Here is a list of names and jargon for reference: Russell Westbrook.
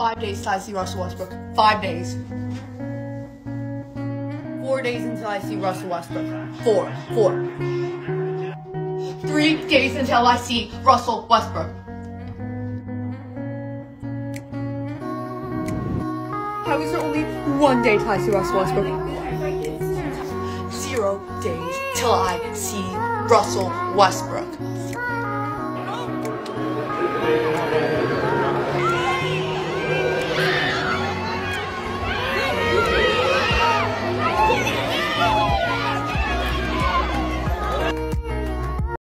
5 days till I see Russell Westbrook. 5 days. 4 days until I see Russell Westbrook. Four. 3 days until I see Russell Westbrook. How is there only 1 day till I see Russell Westbrook? 0 days till I see Russell Westbrook.